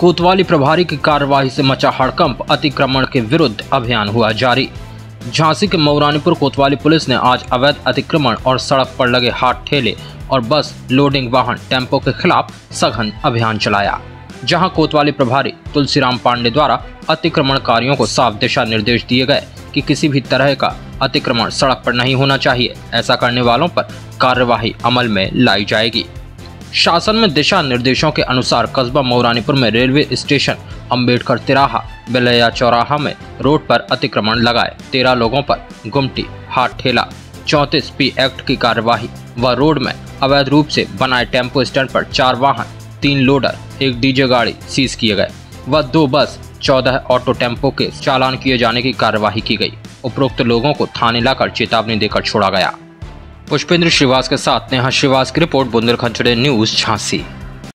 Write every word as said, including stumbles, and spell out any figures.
कोतवाली प्रभारी की कार्यवाही से मचा हड़कंप, अतिक्रमण के विरुद्ध अभियान हुआ जारी। झांसी के मऊरानीपुर कोतवाली पुलिस ने आज अवैध अतिक्रमण और सड़क पर लगे हाथ ठेले और बस लोडिंग वाहन टेम्पो के खिलाफ सघन अभियान चलाया, जहां कोतवाली प्रभारी तुलसीराम पांडे द्वारा अतिक्रमणकारियों को साफ दिशा निर्देश दिए गए कि किसी भी तरह का अतिक्रमण सड़क पर नहीं होना चाहिए, ऐसा करने वालों पर कार्यवाही अमल में लाई जाएगी। शासन में दिशा निर्देशों के अनुसार कस्बा मऊरानीपुर में रेलवे स्टेशन, अंबेडकर तिराहा, बिलैया चौराहा में रोड पर अतिक्रमण लगाए तेरह लोगों पर गुमटी, हाथ ठेला, चौंतीस पी एक्ट की कार्यवाही व रोड में अवैध रूप से बनाए टेम्पो स्टैंड पर चार वाहन, तीन लोडर, एक डीजे गाड़ी सीज किए गए व दो बस, चौदह ऑटो टेम्पो के चालान किए जाने की कार्यवाही की गई। उपरोक्त लोगों को थाने लाकर चेतावनी देकर छोड़ा गया। पुष्पेंद्र श्रीवास्तव के साथ नेहा श्रीवास्तव की report, Bundelkhand today news, Jhansi.